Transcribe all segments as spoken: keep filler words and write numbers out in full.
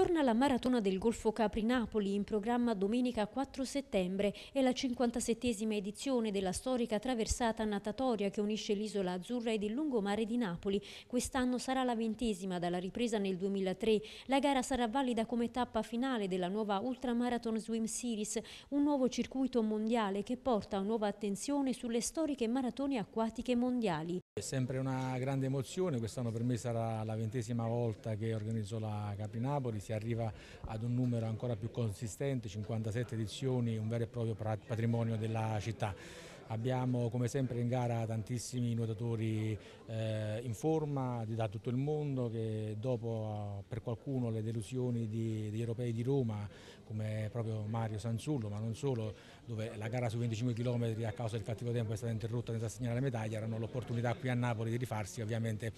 Torna la Maratona del Golfo Capri-Napoli, in programma domenica quattro settembre. È la cinquantasettesima edizione della storica traversata natatoria che unisce l'isola azzurra ed il lungomare di Napoli. Quest'anno sarà la ventesima dalla ripresa nel duemilatré. La gara sarà valida come tappa finale della nuova Ultramarathon Swim Series, un nuovo circuito mondiale che porta nuova attenzione sulle storiche maratone acquatiche mondiali. È sempre una grande emozione, quest'anno per me sarà la ventesima volta che organizzo la Capri-Napoli. Si arriva ad un numero ancora più consistente, cinquantasette edizioni, un vero e proprio patrimonio della città. Abbiamo come sempre in gara tantissimi nuotatori eh, in forma da tutto il mondo, che dopo per qualcuno le delusioni di, degli europei di Roma, come proprio Mario Sanzullo, ma non solo, dove la gara su venticinque chilometri a causa del cattivo tempo è stata interrotta senza assegnare la medaglia, erano l'opportunità qui a Napoli di rifarsi, ovviamente,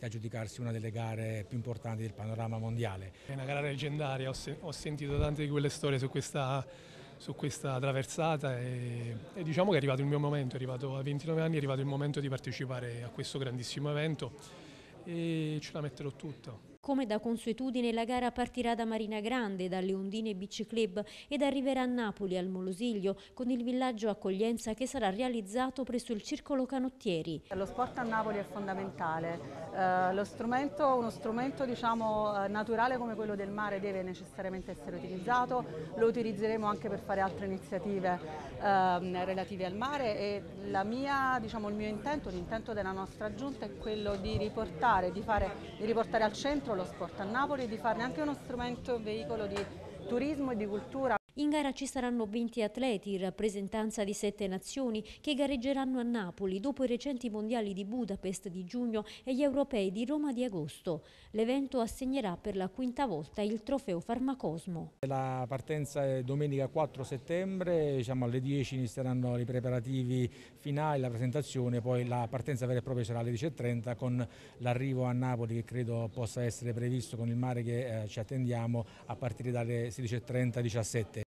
e aggiudicarsi una delle gare più importanti del panorama mondiale. È una gara leggendaria, ho, se ho sentito tante di quelle storie su questa, su questa traversata e, e diciamo che è arrivato il mio momento, è arrivato a ventinove anni, è arrivato il momento di partecipare a questo grandissimo evento e ce la metterò tutta. Come da consuetudine, la gara partirà da Marina Grande, dalle Ondine Beach Club, ed arriverà a Napoli, al Molosiglio, con il villaggio accoglienza che sarà realizzato presso il Circolo Canottieri. Lo sport a Napoli è fondamentale. Eh, lo strumento, uno strumento diciamo, naturale come quello del mare deve necessariamente essere utilizzato. Lo utilizzeremo anche per fare altre iniziative eh, relative al mare e la mia, diciamo, il mio intento, l'intento della nostra giunta è quello di riportare, di fare, di riportare al centro lo sport a Napoli e di farne anche uno strumento, un veicolo di turismo e di cultura. In gara ci saranno venti atleti in rappresentanza di sette nazioni che gareggeranno a Napoli dopo i recenti mondiali di Budapest di giugno e gli europei di Roma di agosto. L'evento assegnerà per la quinta volta il trofeo Farmacosmo. La partenza è domenica quattro settembre, diciamo alle dieci inizieranno i preparativi finali, la presentazione, poi la partenza vera e propria sarà alle dieci e trenta con l'arrivo a Napoli che credo possa essere previsto con il mare che eh, ci attendiamo a partire dalle sedici e trenta diciassette.